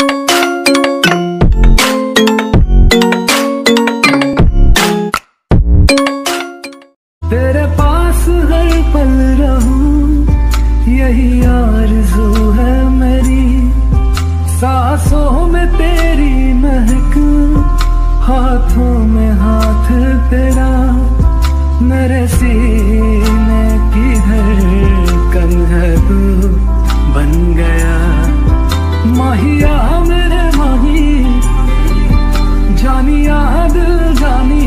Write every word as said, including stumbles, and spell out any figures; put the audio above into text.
तेरे पास हर पल रहूं, यही आरज़ू है मेरी। सांसों में तेरी महक, हाथों में हाथ तेरा। मेरे सीने की धड़कन है तू बन गया। माहिया मेरे माही, जानिया दिल जानी।